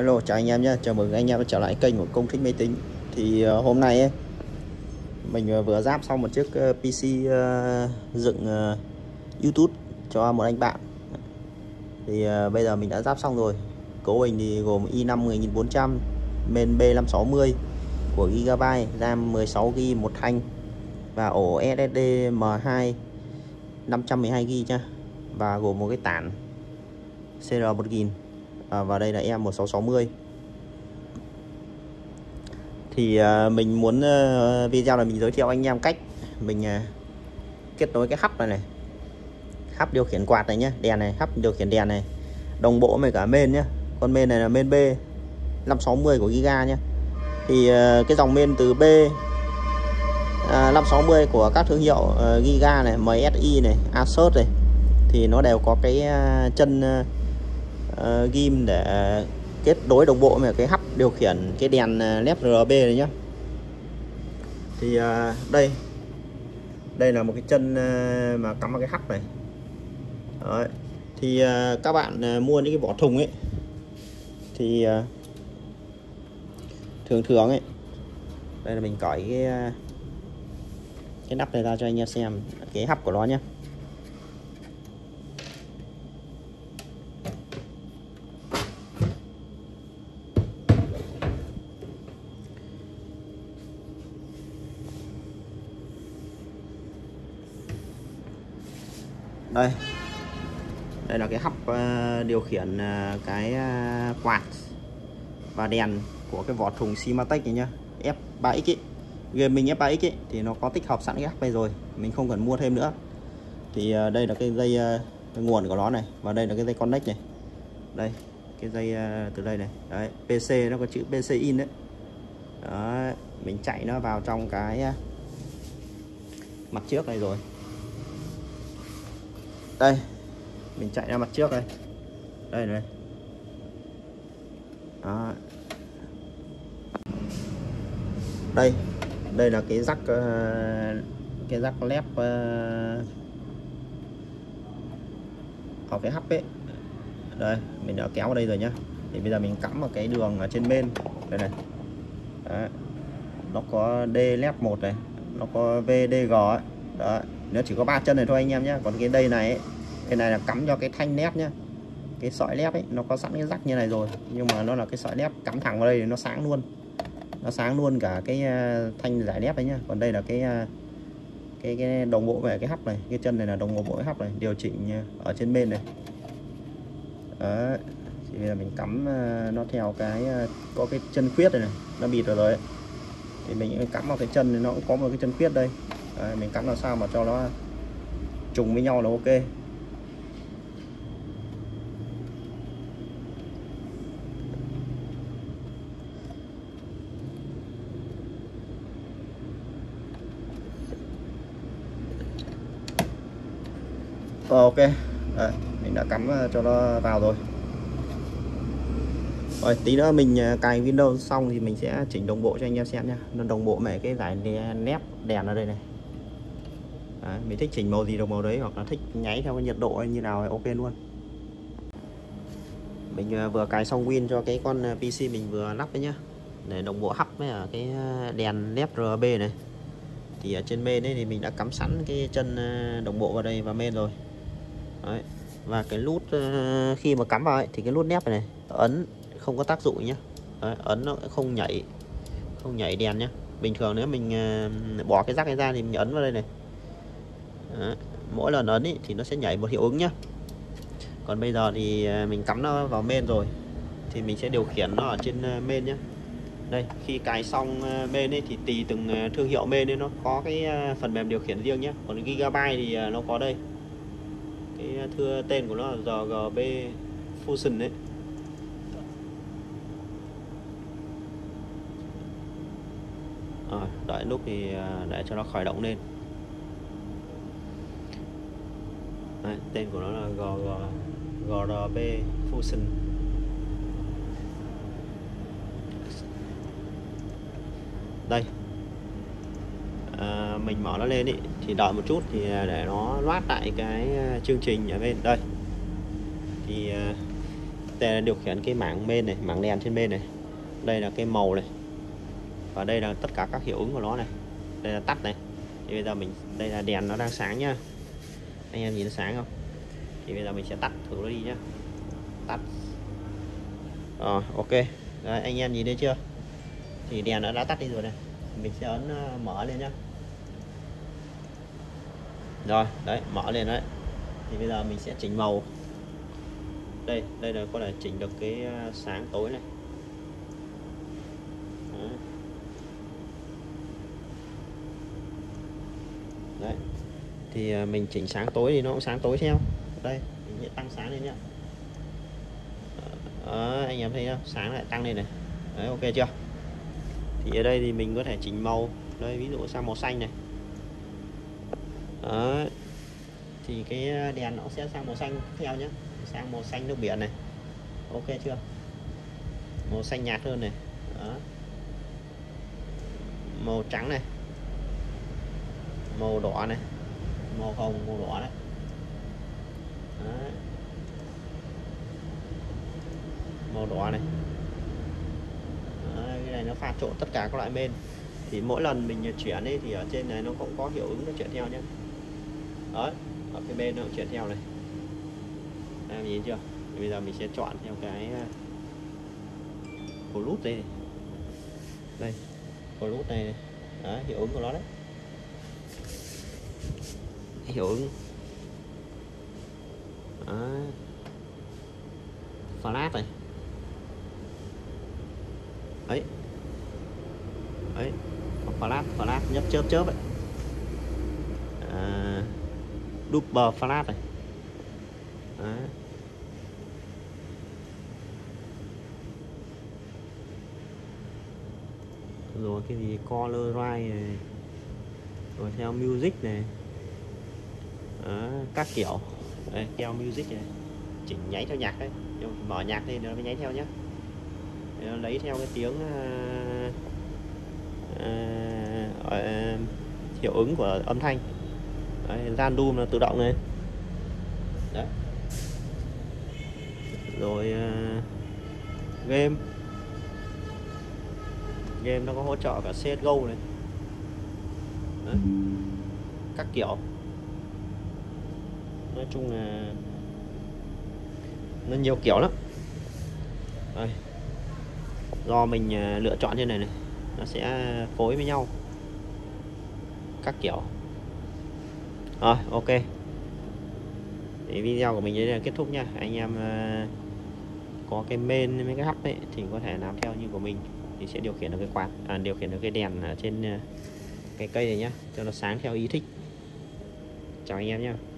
Hello, chào anh em nhé, chào mừng anh em đã trở lại kênh của Công Thích Máy Tính. Thì hôm nay ấy, mình vừa ráp xong một chiếc PC dựng YouTube cho một anh bạn. Thì bây giờ mình đã ráp xong rồi. Cấu hình thì gồm i5 10400, main B560 của Gigabyte, RAM 16GB một thanh và ổ SSD M2 512GB nha. Và gồm một cái tản CR1000 và đây là E1660. Thì mình muốn video là mình giới thiệu anh em cách mình kết nối cái hub này, hub điều khiển quạt này nhé, đèn này, hub điều khiển đèn này, đồng bộ với cả main nhé. Con main này là main B560 của Giga nhé. Thì cái dòng main từ B560 của các thương hiệu Giga này, MSI này, ASUS này, thì nó đều có cái chân ghim để kết nối đồng bộ với cái hub điều khiển cái đèn led RGB này nhé. Thì đây là một cái chân mà cắm vào cái hub này. Đấy. Thì các bạn mua những cái vỏ thùng ấy thì thường ấy, đây là mình cởi cái nắp này ra cho anh em xem cái hub của nó nhé. Đây là cái hub điều khiển cái quạt và đèn của cái vỏ thùng Simatech này nhá, F3X ấy. Game mình F3X ấy, thì nó có tích hợp sẵn cái hub này rồi, mình không cần mua thêm nữa. Thì đây là cái dây nguồn của nó này, và đây là cái dây connect này. Đây, cái dây từ đây này. Đấy, PC nó có chữ PC in đấy. Đấy, mình chạy nó vào trong cái mặt trước này rồi. Đây, mình chạy ra mặt trước đây. Đây này. Đó. Đây là cái rắc lép ở cái hub ấy. Đây, mình đã kéo vào đây rồi nhá. Thì bây giờ mình cắm vào cái đường ở trên bên đây này. Đó. Nó có D lép 1 này, nó có VDG ấy. Đó. Nó chỉ có 3 chân này thôi anh em nhé. Còn cái đây này ấy, cái này là cắm cho cái thanh led nhá. Cái sợi led ấy nó có sẵn cái rắc như này rồi, nhưng mà nó là cái sợi led cắm thẳng vào đây thì nó sáng luôn. Nó sáng luôn cả cái thanh giải led đấy nhá. Còn đây là cái đồng bộ về cái hub này, cái chân này là đồng bộ với hub này, điều chỉnh ở trên bên này. Đấy. Thì bây giờ mình cắm nó theo cái có cái chân khuyết này, nó bịt vào rồi ấy. Thì mình cắm vào cái chân này, nó cũng có một cái chân khuyết đây. Đấy, mình cắm làm sao mà cho nó trùng với nhau là ok. Ok, đấy, mình đã cắm cho nó vào rồi. Rồi tí nữa mình cài Windows xong thì mình sẽ chỉnh đồng bộ cho anh em xem nha. Nó đồng bộ mẻ cái giải nét đèn ở đây này. Đấy, mình thích chỉnh màu gì đồng màu đấy, hoặc là thích nháy theo cái nhiệt độ như nào thì ok luôn. Mình vừa cài xong Win cho cái con PC mình vừa lắp đấy nhá, để đồng bộ hấp với ở cái đèn led RGB này. Thì ở trên main đấy thì mình đã cắm sẵn cái chân đồng bộ vào đây và main rồi. Đấy. Và cái nút khi mà cắm vào ấy, thì cái nút nép này ấn không có tác dụng nhá. Đấy, ấn nó không nhảy, không nhảy đèn nhá. Bình thường nếu mình bỏ cái rắc này ra thì mình ấn vào đây này. Đấy. Mỗi lần ấn ý, thì nó sẽ nhảy một hiệu ứng nhá. Còn bây giờ thì mình cắm nó vào main rồi, thì mình sẽ điều khiển nó ở trên main nhá. Đây, khi cài xong main ấy, thì tùy từng thương hiệu main ấy, nó có cái phần mềm điều khiển riêng nhé. Còn Gigabyte thì nó có đây, cái thưa tên của nó là RGB Fusion đấy. Đợi lúc thì để cho nó khởi động lên. Đấy, tên của nó là RGB Fusion. Đây, mình mở nó lên ý, thì đợi một chút thì để nó loát lại cái chương trình ở bên đây. Thì điều khiển cái mảng main này, mảng đèn trên bên này. Đây là cái màu này. Và đây là tất cả các hiệu ứng của nó này. Đây là tắt này. Thì bây giờ mình, đây là đèn nó đang sáng nhá. Anh em nhìn nó sáng không? Thì bây giờ mình sẽ tắt thử nó đi nhá. Tắt. Ok. Đấy, anh em nhìn thấy chưa? Thì đèn nó đã tắt đi rồi này. Mình sẽ ấn mở lên nhá. Rồi, đấy, mở lên đấy. Thì bây giờ mình sẽ chỉnh màu. Đây, đây là có thể chỉnh được cái sáng tối này. Đấy. Thì mình chỉnh sáng tối thì nó cũng sáng tối theo. Đây, mình sẽ tăng sáng lên nhá. Đó, anh em thấy không? Sáng lại tăng lên này. Đấy, ok chưa? Thì ở đây thì mình có thể chỉnh màu. Đây, ví dụ sang màu xanh này. Đó. Thì cái đèn nó sẽ sang màu xanh theo nhé, sang màu xanh nước biển này. Ok chưa? Màu xanh nhạt hơn này. Đó. Màu trắng này, màu đỏ này, màu hồng, màu đỏ đấy. Đó. Màu đỏ này. Đó. Cái này nó pha trộn tất cả các loại bên. Thì mỗi lần mình chuyển đi thì ở trên này nó cũng có hiệu ứng nó chuyển theo nhé. Đấy, ở cái bên nó chuyển theo này. Em nhìn chưa? Thì bây giờ mình sẽ chọn theo cái nút đây này. Đây, nút này, này. Đấy, hiệu ứng của nó đấy. Hiệu ứng. Đấy. Flash này. Đấy. Đấy, flash nhấp chớp ấy. Double flash này. Đấy. Rồi cái gì color right này. Rồi theo music này. Đó, các kiểu. Đây, theo music này. Chỉnh nháy theo nhạc đấy. Mở nhạc thì nó mới nháy theo nhé. Nó lấy theo cái tiếng hiệu ứng của âm thanh. Random là tự động này. Đấy. Rồi game nó có hỗ trợ cả CS:GO này. Đấy. Các kiểu. Nói chung là nó nhiều kiểu lắm. Đây. Do mình lựa chọn như này này, nó sẽ phối với nhau các kiểu. Rồi, ok. Thì video của mình đến đây kết thúc nha. Anh em có cái main mấy cái hub ấy thì có thể làm theo như của mình, thì sẽ điều khiển được cái quạt, điều khiển được cái đèn ở trên cái cây này nhá, cho nó sáng theo ý thích. Chào anh em nhá.